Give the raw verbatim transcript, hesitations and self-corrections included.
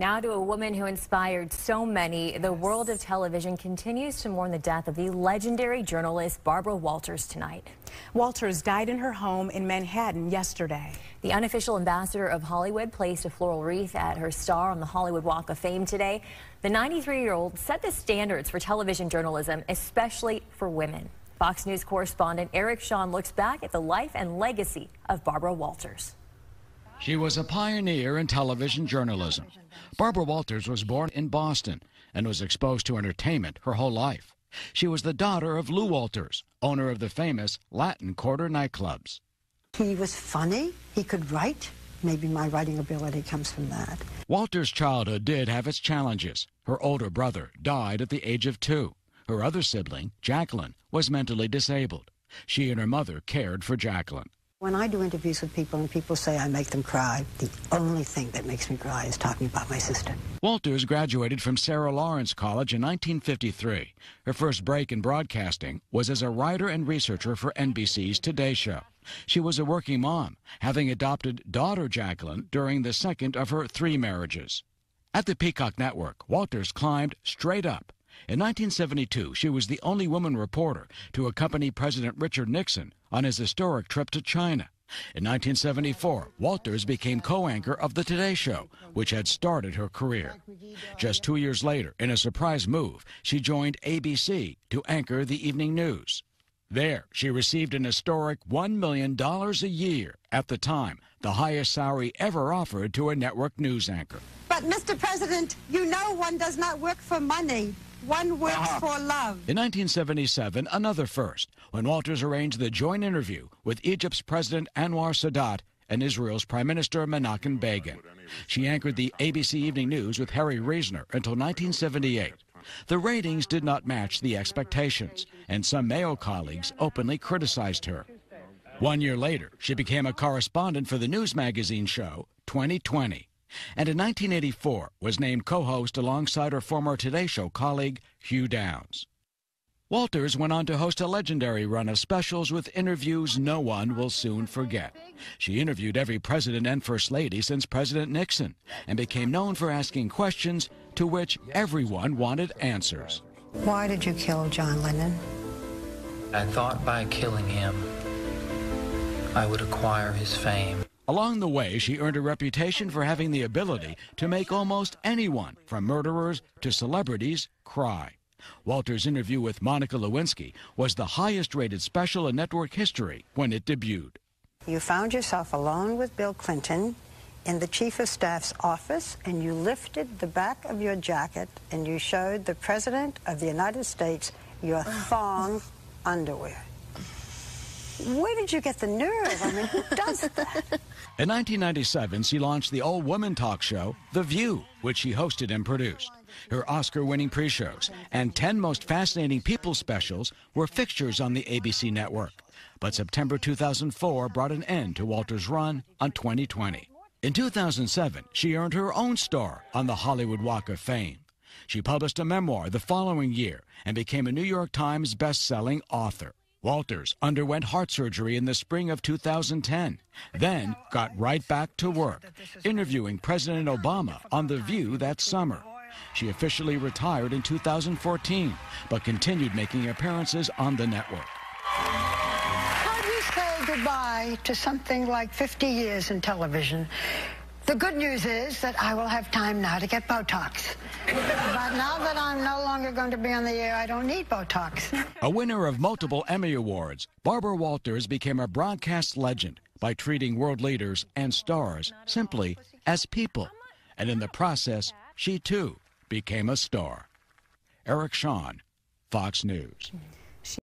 Now to a woman who inspired so many. The world of television continues to mourn the death of the legendary journalist Barbara Walters tonight. Walters died in her home in Manhattan yesterday. The unofficial ambassador of Hollywood placed a floral wreath at her star on the Hollywood Walk of Fame today. The ninety-three-year-old set the standards for television journalism, especially for women. Fox News correspondent Eric Shawn looks back at the life and legacy of Barbara Walters. She was a pioneer in television journalism. Barbara Walters was born in Boston and was exposed to entertainment her whole life. She was the daughter of Lou Walters, owner of the famous Latin Quarter nightclubs. He was funny. He could write. Maybe my writing ability comes from that. Walters' childhood did have its challenges. Her older brother died at the age of two. Her other sibling, Jacqueline, was mentally disabled. She and her mother cared for Jacqueline. When I do interviews with people and people say I make them cry, the only thing that makes me cry is talking about my sister. Walters graduated from Sarah Lawrence College in nineteen fifty-three. Her first break in broadcasting was as a writer and researcher for N B C's Today Show. She was a working mom, having adopted daughter Jacqueline during the second of her three marriages. At the Peacock Network, Walters climbed straight up. In nineteen seventy-two, she was the only woman reporter to accompany President Richard Nixon on his historic trip to China. In nineteen seventy-four, Walters became co-anchor of The Today Show, which had started her career. Just two years later, in a surprise move, she joined A B C to anchor the evening news. There, she received an historic one million dollars a year, at the time, the highest salary ever offered to a network news anchor. But, Mister President, you know one does not work for money. One works uh-huh. for love. In nineteen seventy-seven, another first, when Walters arranged the joint interview with Egypt's President Anwar Sadat and Israel's Prime Minister Menachem Begin. She anchored the A B C Evening News with Harry Reasoner until nineteen seventy-eight. The ratings did not match the expectations, and some Mayo colleagues openly criticized her. One year later, she became a correspondent for the news magazine show twenty twenty. And in nineteen eighty-four was named co-host alongside her former Today Show colleague Hugh Downs. Walters went on to host a legendary run of specials with interviews no one will soon forget. She interviewed every president and first lady since President Nixon and became known for asking questions to which everyone wanted answers. Why did you kill John Lennon? I thought by killing him, I would acquire his fame. Along the way, she earned a reputation for having the ability to make almost anyone, from murderers to celebrities, cry. Walters' interview with Monica Lewinsky was the highest-rated special in network history when it debuted. You found yourself alone with Bill Clinton in the chief of staff's office, and you lifted the back of your jacket, and you showed the President of the United States your thong underwear. Where did you get the nerve? I mean, who does that? In nineteen ninety-seven, she launched the all-woman talk show, The View, which she hosted and produced. Her Oscar-winning pre-shows and ten Most Fascinating People specials were fixtures on the A B C network. But September two thousand four brought an end to Walters' run on twenty twenty. In two thousand seven, she earned her own star on the Hollywood Walk of Fame. She published a memoir the following year and became a New York Times best-selling author. Walters underwent heart surgery in the spring of two thousand ten, then got right back to work, interviewing President Obama on The View that summer. She officially retired in two thousand fourteen, but continued making appearances on the network. How do you say goodbye to something like fifty years in television? The good news is that I will have time now to get Botox. But now that I'm no longer going to be on the air, I don't need Botox. A winner of multiple Emmy Awards, Barbara Walters became a broadcast legend by treating world leaders and stars simply as people. And in the process, she too became a star. Eric Shawn, Fox News.